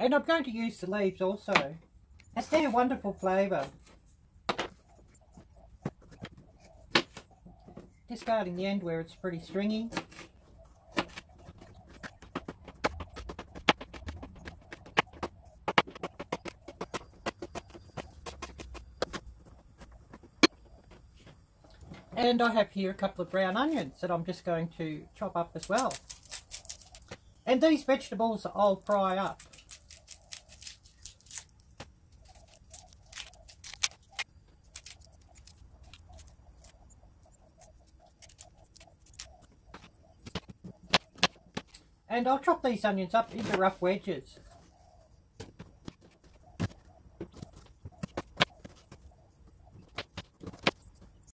And I'm going to use the leaves also. That's their wonderful flavour. Discarding the end where it's pretty stringy. And I have here a couple of brown onions that I'm just going to chop up as well. And these vegetables I'll fry up. And I'll chop these onions up into rough wedges.